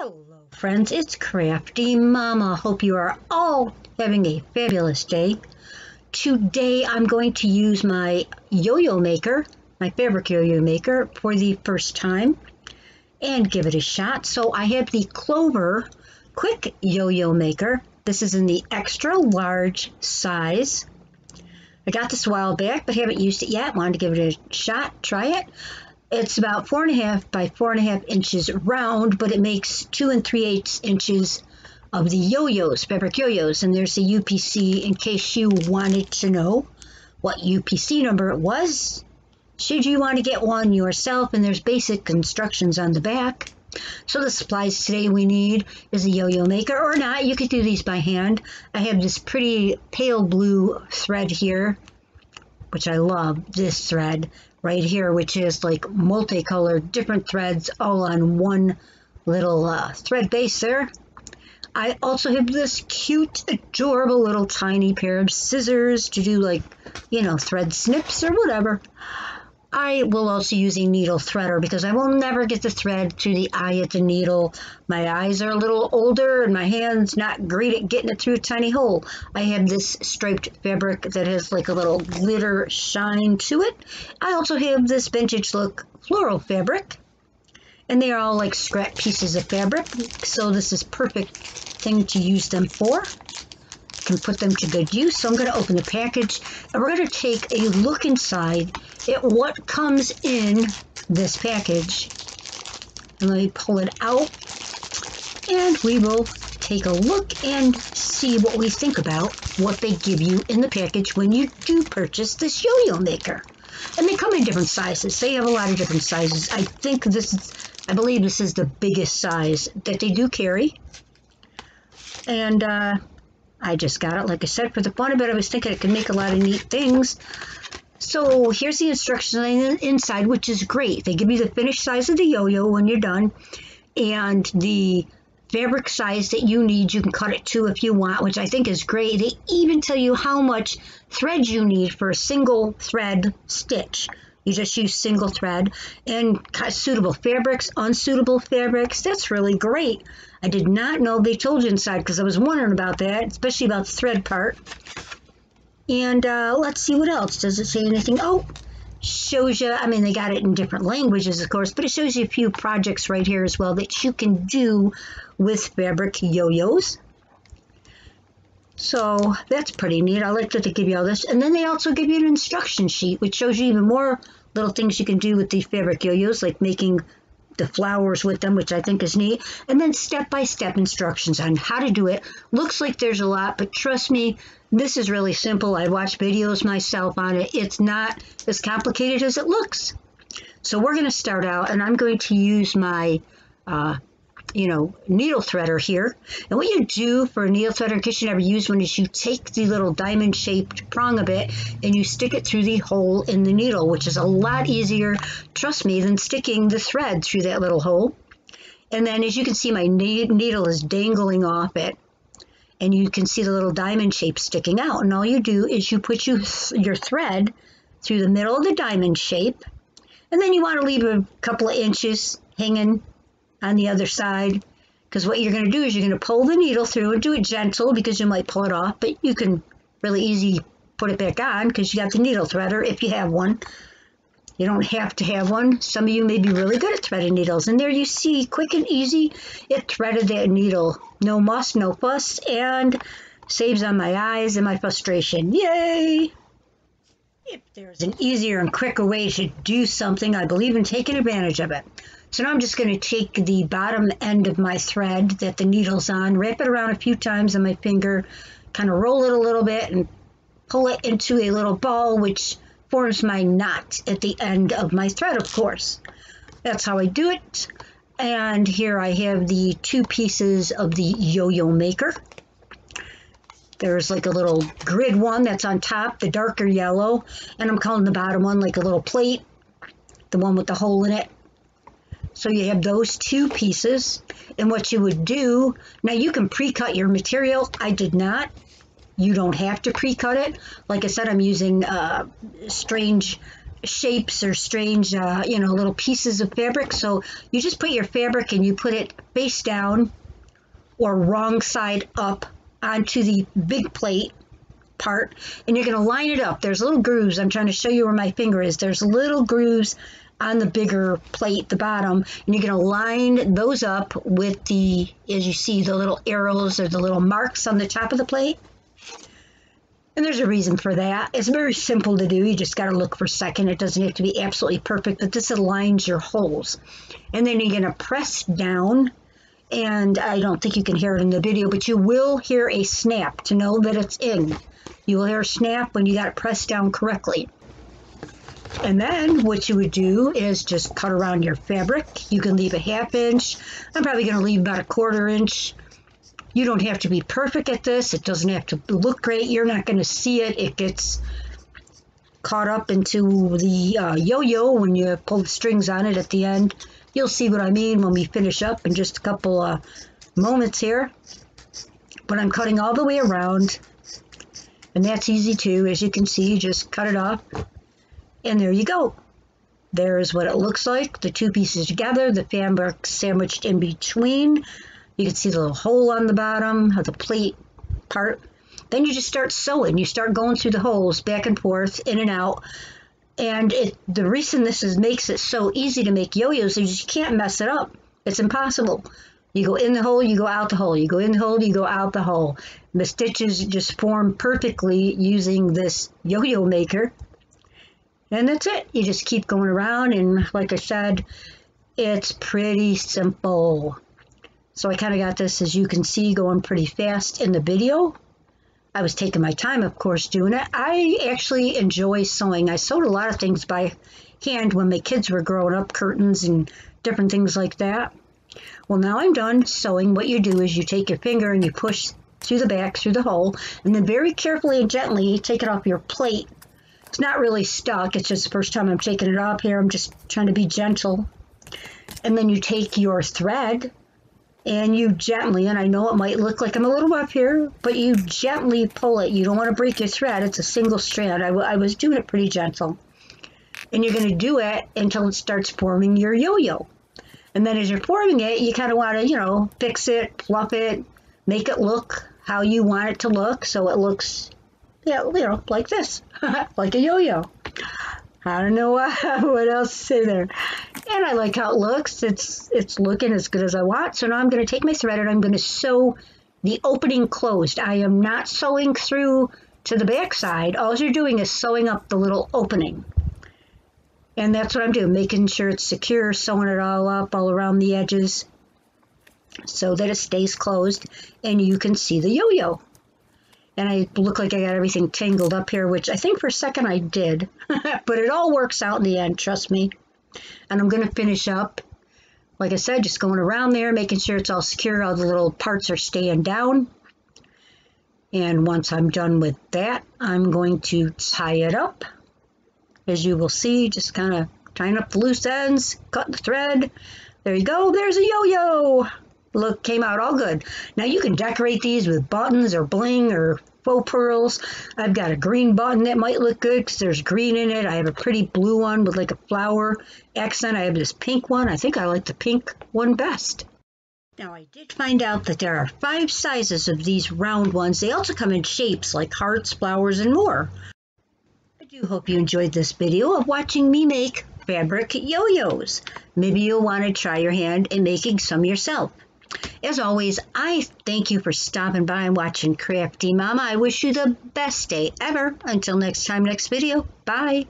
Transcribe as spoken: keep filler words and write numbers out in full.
Hello friends, it's Crafty Mama. Hope you are all having a fabulous day. Today I'm going to use my yo-yo maker, my fabric yo-yo maker, for the first time and give it a shot. So I have the Clover Quick Yo-Yo Maker. This is in the extra large size. I got this a while back but haven't used it yet. Wanted to give it a shot, try it. It's about four and a half by four and a half inches round, but it makes two and three eighths inches of the yo-yos, fabric yo-yos. And there's the U P C in case you wanted to know what U P C number it was, should you want to get one yourself. And there's basic instructions on the back. So the supplies today we need is a yo-yo maker, or not. You could do these by hand. I have this pretty pale blue thread here, which I love this thread right here, which is like multicolored, different threads all on one little uh, thread base there. I also have this cute, adorable little tiny pair of scissors to do, like, you know, thread snips or whatever. I will also use a needle threader because I will never get the thread through the eye at the needle. My eyes are a little older and my hand's not great at getting it through a tiny hole. I have this striped fabric that has like a little glitter shine to it. I also have this vintage look floral fabric, and they are all like scrap pieces of fabric, so this is perfect thing to use them for. Can put them to good use. So I'm going to open the package and we're going to take a look inside at what comes in this package. And let me pull it out and we will take a look and see what we think about what they give you in the package when you do purchase this yo-yo maker. And they come in different sizes. They have a lot of different sizes. I think this is, I believe this is the biggest size that they do carry. And uh I just got it, like I said, for the fun of it. I was thinking it could make a lot of neat things. So here's the instructions inside, which is great. They give you the finished size of the yo-yo when you're done, and the fabric size that you need. You can cut it to if you want, which I think is great. They even tell you how much thread you need for a single thread stitch. You just use single thread and cut suitable fabrics, unsuitable fabrics. That's really great. I did not know they told you inside because I was wondering about that, especially about the thread part. And uh, let's see what else. Does it say anything? Oh, shows you. I mean, they got it in different languages, of course, but it shows you a few projects right here as well that you can do with fabric yo-yos. So that's pretty neat. I like that they give you all this. And then they also give you an instruction sheet, which shows you even more little things you can do with the fabric yo-yos, like making the flowers with them, which I think is neat. And then step-by-step instructions on how to do it. Looks like there's a lot, but trust me, this is really simple. I watch videos myself on it. It's not as complicated as it looks. So we're going to start out, and I'm going to use my uh, you know, needle threader here. And what you do for a needle threader, in case you never used one, is you take the little diamond shaped prong of it and you stick it through the hole in the needle, which is a lot easier, trust me, than sticking the thread through that little hole. And then, as you can see, my needle is dangling off it and you can see the little diamond shape sticking out. And all you do is you put you th your thread through the middle of the diamond shape, and then you want to leave a couple of inches hanging on the other side, because what you're going to do is you're going to pull the needle through, and do it gentle because you might pull it off, but you can really easy put it back on because you got the needle threader if you have one. You don't have to have one. Some of you may be really good at threading needles, and there you see, quick and easy, it threaded that needle. No muss, no fuss, and saves on my eyes and my frustration. Yay! If there's an easier and quicker way to do something, I believe in taking advantage of it. So now I'm just going to take the bottom end of my thread that the needle's on, wrap it around a few times on my finger, kind of roll it a little bit and pull it into a little ball, which forms my knot at the end of my thread, of course. That's how I do it. And here I have the two pieces of the yo-yo maker. There's like a little grid one that's on top, the darker yellow, and I'm calling the bottom one like a little plate, the one with the hole in it. So you have those two pieces, and what you would do, now you can pre-cut your material. I did not. You don't have to pre-cut it. Like I said, I'm using uh, strange shapes or strange, uh, you know, little pieces of fabric. So you just put your fabric and you put it face down or wrong side up onto the big plate part, and you're going to line it up. There's little grooves. I'm trying to show you where my finger is. There's little grooves on the bigger plate, the bottom, and you're going to line those up with the, as you see, the little arrows or the little marks on the top of the plate. And there's a reason for that. It's very simple to do. You just got to look for a second. It doesn't have to be absolutely perfect, but this aligns your holes. And then you're going to press down, and I don't think you can hear it in the video, but you will hear a snap to know that it's in. You will hear a snap when you got it pressed down correctly. And then what you would do is just cut around your fabric. You can leave a half inch. I'm probably going to leave about a quarter inch. You don't have to be perfect at this. It doesn't have to look great. You're not going to see it. It gets caught up into the uh, yo-yo when you pull the strings on it at the end. You'll see what I mean when we finish up in just a couple of uh, moments here. But I'm cutting all the way around. And that's easy too. As you can see, just cut it off. And there you go. There's what it looks like. The two pieces together, the fabric sandwiched in between. You can see the little hole on the bottom of the plate part. Then you just start sewing. You start going through the holes back and forth, in and out. And it, the reason this is makes it so easy to make yo-yos is you can't mess it up. It's impossible. You go in the hole, you go out the hole. You go in the hole, you go out the hole. And the stitches just form perfectly using this yo-yo maker. And that's it. You just keep going around, and like I said, it's pretty simple. So I kind of got this, as you can see, going pretty fast in the video. I was taking my time, of course, doing it. I actually enjoy sewing. I sewed a lot of things by hand when my kids were growing up, curtains and different things like that. Well, now I'm done sewing. What you do is you take your finger and you push through the back, through the hole, and then very carefully and gently you take it off your plate. It's not really stuck. It's just the first time I'm taking it off here. I'm just trying to be gentle. And then you take your thread, and you gently, and I know it might look like I'm a little rough here, but you gently pull it. You don't want to break your thread. It's a single strand. I, I was doing it pretty gentle. And you're going to do it until it starts forming your yo-yo. And then as you're forming it, you kind of want to, you know, fix it, fluff it, make it look how you want it to look. So it looks, yeah, you know, like this, like a yo-yo. I don't know what else to say there. And I like how it looks. It's it's looking as good as I want. So now I'm going to take my thread and I'm going to sew the opening closed. I am not sewing through to the back side. All you're doing is sewing up the little opening. And that's what I'm doing, making sure it's secure, sewing it all up, all around the edges so that it stays closed and you can see the yo-yo. And I look like I got everything tangled up here, which I think for a second I did. But it all works out in the end, trust me. And I'm going to finish up, like I said, just going around there, making sure it's all secure, all the little parts are staying down. And once I'm done with that, I'm going to tie it up. As you will see, just kind of tying up the loose ends, cut the thread. There you go, there's a yo-yo. Look, came out all good. Now you can decorate these with buttons or bling or faux pearls. I've got a green button that might look good because there's green in it. I have a pretty blue one with like a flower accent. I have this pink one. I think I like the pink one best. Now I did find out that there are five sizes of these round ones. They also come in shapes like hearts, flowers, and more. I do hope you enjoyed this video of watching me make fabric yo-yos. Maybe you'll want to try your hand in making some yourself. As always, I thank you for stopping by and watching Crafty Mama. I wish you the best day ever. Until next time, next video. Bye.